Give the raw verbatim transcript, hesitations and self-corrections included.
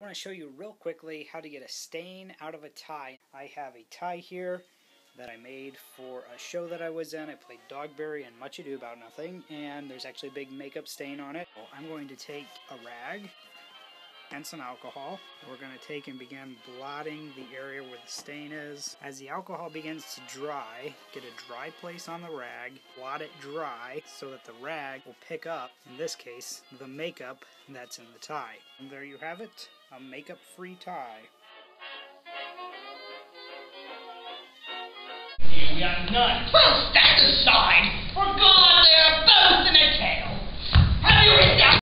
I want to show you real quickly how to get a stain out of a tie. I have a tie here that I made for a show that I was in. I played Dogberry in Much Ado About Nothing, and there's actually a big makeup stain on it. Well, I'm going to take a rag and some alcohol. We're going to take and begin blotting the area where the stain is. As the alcohol begins to dry, get a dry place on the rag, blot it dry so that the rag will pick up, in this case, the makeup that's in the tie. And there you have it, a makeup-free tie. We got none. Well, stand aside, for God, they're both in a tail. Have you